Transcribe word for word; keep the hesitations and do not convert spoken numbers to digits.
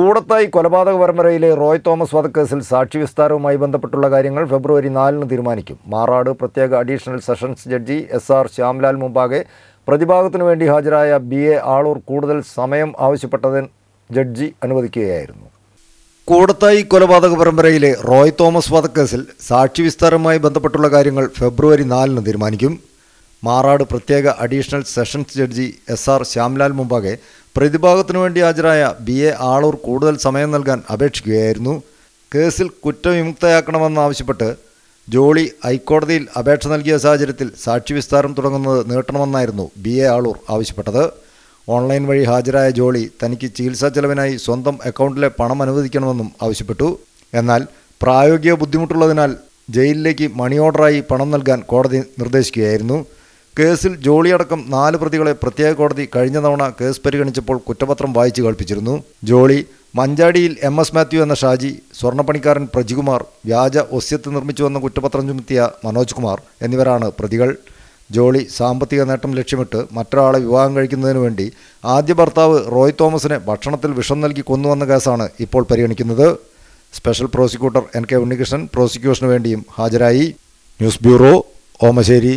കൂടത്തായി കൊലപാതക പരമ്പരയിലെ റോയ് തോമസ് വധക്കേസിൽ സാക്ഷി വിസ്താരവുമായി ബന്ധപ്പെട്ടുള്ള കാര്യങ്ങൾ ഫെബ്രുവരി നാലിന് തീരുമാനിക്കും. മാറാട് പ്രത്യേക additional sessions judge S R Shyamlal മുമ്പാകെ പ്രതിഭാഗത്തിനു വേണ്ടി ഹാജരായ ബി എ ആളൂർ കൂടുതൽ സമയം ആവശ്യപ്പെട്ടതിന് ജഡ്ജി അനുവദിക്കുകയായിരുന്നു. കൂടത്തായി കൊലപാതക പരമ്പരയിലെ റോയ് തോമസ് വധക്കേസിൽ സാക്ഷി വിസ്താരവുമായി ബന്ധപ്പെട്ടുള്ള കാര്യങ്ങൾ ഫെബ്രുവരി നാലിന് തീരുമാനിക്കും. മാറാട് പ്രത്യേക additional sessions judge S R Shyamlal മുമ്പാകെ പ്രതിഭാഗത്തിനു വേണ്ടി ഹാജരായ ബി എ ആളൂർ കൂടുതൽ സമയം നൽകാൻ അപേക്ഷിക്കുകയായിരുന്നു. കേസിൽ കുറ്റവിമുക്തയാക്കണമെന്നാവശ്യപ്പെട്ട് ജോളി ഹൈക്കോടതിയിൽ അപേക്ഷ നൽകിയ സാഹചര്യത്തിൽ സാക്ഷിവിസ്താരം തുടങ്ങുന്നത് നീട്ടണമെന്നായിരുന്നു ബി എ ആളൂർ ആവശ്യപ്പെട്ടത്. ഓൺലൈൻ വഴി ഹാജരായ ജോളി തനിക്ക് ചികിത്സാ ചെലവിനായി സ്വന്തം അക്കൗണ്ടിലെ പണം അനുവദിക്കണമെന്നും ആവശ്യപ്പെട്ടു. എന്നാൽ പ്രായോഗിക ബുദ്ധിമുട്ടുള്ളതിനാൽ ജയിലിലേക്ക് മണി ഓർഡറായി പണം നൽകാൻ കോടതി നിർദ്ദേശിക്കുകയായിരുന്നു. കേസിൽ ജോളിയടക്കം നാല് പ്രതികളെ പ്രത്യേക കോടതി കഴിഞ്ഞ തവണ കേസ് പരിഗണിച്ചപ്പോൾ കുറ്റപത്രം വായിച്ചു കേൾപ്പിച്ചിരുന്നു. ജോളി, മഞ്ചാടിയിൽ എം എസ് മാത്യു എന്ന ഷാജി, സ്വർണ്ണപ്പണിക്കാരൻ പ്രജികുമാർ, വ്യാജ ഒസ്യത്ത് നിർമ്മിച്ചുവെന്ന കുറ്റപത്രം ചുമത്തിയ മനോജ് കുമാർ എന്നിവരാണ് പ്രതികൾ. ജോളി സാമ്പത്തിക നേട്ടം ലക്ഷ്യമിട്ട് മറ്റൊരാളെ വിവാഹം കഴിക്കുന്നതിന് വേണ്ടി ആദ്യ ഭർത്താവ് റോയ് തോമസിനെ ഭക്ഷണത്തിൽ വിഷം നൽകി കൊന്നുവെന്ന കേസാണ് ഇപ്പോൾ പരിഗണിക്കുന്നത്. Special prosecutor N K Unnikrishnan പ്രോസിക്യൂഷന് വേണ്ടിയും ഹാജരായി. News bureau, Omassery.